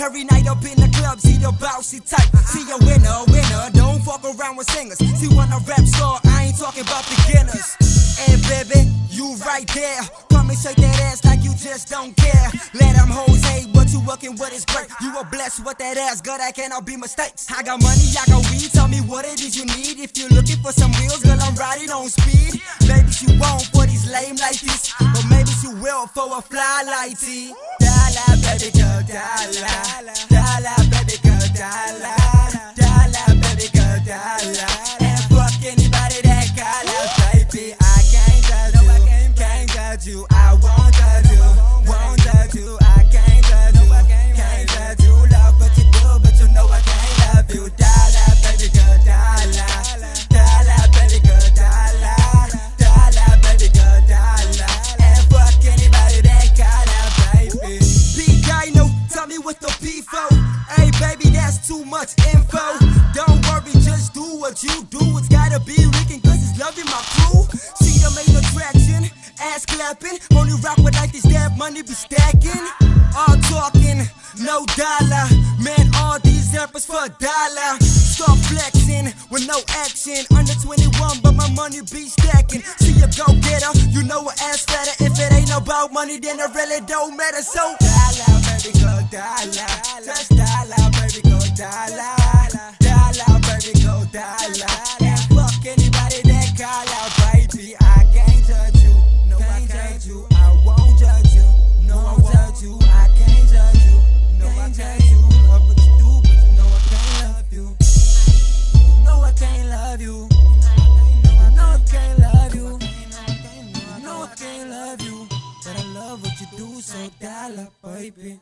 Every night up in the club, see the bouncy type. See a winner, winner, don't fuck around with singers. See when I rap star, I ain't talking about beginners. Hey baby, you right there. Come and shake that ass like you just don't care. Let them hoes hate what you working with is great. You are blessed with that ass, girl, that cannot be mistakes. I got money, I got weed, tell me what it is you need. If you're looking for some wheels, girl, I'm riding on speed. Maybe she won't for these lame like this, but maybe she will for a fly like this. Dollar, baby girl, dollar, dollar, baby girl, dollar, dollar, baby girl, dollar. And fuck anybody that got love, baby. I can't judge you, can't judge you. I won't judge you, won't judge you. I can't judge you, can't judge you. Love what you do, but you know I can't love you. Dollar, baby girl, dollar, dollar, baby girl, dollar, dollar, baby girl, dollar. And fuck anybody that got love, baby. Tell me what the beef for. Hey baby, that's too much info. Don't worry, just do what you do. It's gotta be leaking, cause it's loving my crew. See the main attraction, ass clapping. Only rock with like this damn money be stacking. All talking, no dollar. Man, all these rappers for a dollar. Start flexing with no action. Under 21, but my money be stacking. See a go-getter, you know an ass fatter. If it ain't about money, then it really don't matter. So dollar, baby, go dollar. Just dollar, baby, go dollar. Dollar, baby, go dollar. And fuck anybody that call out, baby. I can't judge you, no I can't judge you. I won't judge you, no I won't judge you. I can't judge you, no I can't judge you. Love what you do, but you know I can't love you. You know I can't love you. You know I can't love you. You know I can't love you. But I love what you do, so dollar, baby.